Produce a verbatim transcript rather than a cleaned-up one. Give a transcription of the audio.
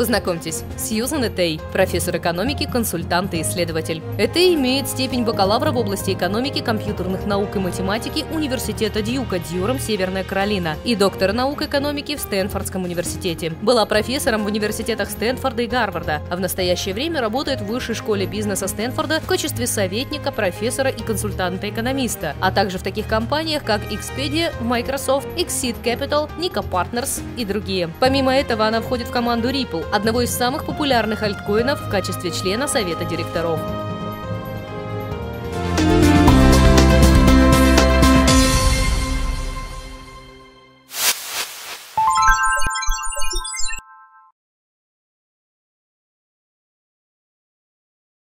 Познакомьтесь, Сьюзан Этей, профессор экономики, консультант и исследователь. Этей имеет степень бакалавра в области экономики, компьютерных наук и математики Университета Дьюка, Дюрем, Северная Каролина и доктор наук экономики в Стэнфордском университете. Была профессором в университетах Стэнфорда и Гарварда, а в настоящее время работает в Высшей школе бизнеса Стэнфорда в качестве советника, профессора и консультанта-экономиста, а также в таких компаниях, как Expedia, Microsoft, Xseed Capital, Nyca Partners и другие. Помимо этого, она входит в команду Ripple, одного из самых популярных альткоинов, в качестве члена совета директоров.